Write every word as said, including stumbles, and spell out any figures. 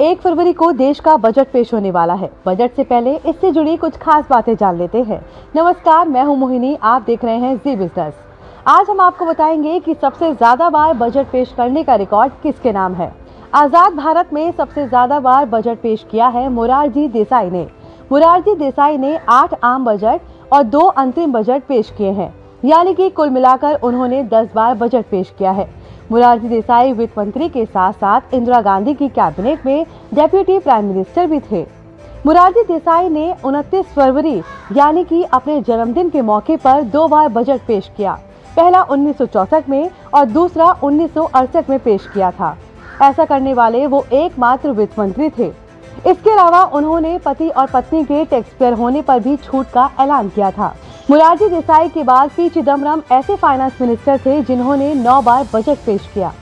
एक फरवरी को देश का बजट पेश होने वाला है। बजट से पहले इससे जुड़ी कुछ खास बातें जान लेते हैं। नमस्कार, मैं हूं मोहिनी, आप देख रहे हैं जी बिजनेस। आज हम आपको बताएंगे कि सबसे ज्यादा बार बजट पेश करने का रिकॉर्ड किसके नाम है। आज़ाद भारत में सबसे ज्यादा बार बजट पेश किया है मोरारजी देसाई ने। मोरारजी देसाई ने आठ आम बजट और दो अंतिम बजट पेश किए हैं, यानी कि कुल मिलाकर उन्होंने दस बार बजट पेश किया है। मोरारजी देसाई वित्त मंत्री के साथ साथ इंदिरा गांधी की कैबिनेट में डेप्यूटी प्राइम मिनिस्टर भी थे। मोरारजी देसाई ने उनतीस फरवरी यानी कि अपने जन्मदिन के मौके पर दो बार बजट पेश किया। पहला उन्नीस सौ चौंसठ में और दूसरा उन्नीस सौ अड़सठ में पेश किया था। ऐसा करने वाले वो एकमात्र वित्त मंत्री थे। इसके अलावा उन्होंने पति और पत्नी के टैक्सपेयर होने पर भी छूट का ऐलान किया था। मोरारजी देसाई के बाद पी चिदंबरम ऐसे फाइनेंस मिनिस्टर थे जिन्होंने नौ बार बजट पेश किया।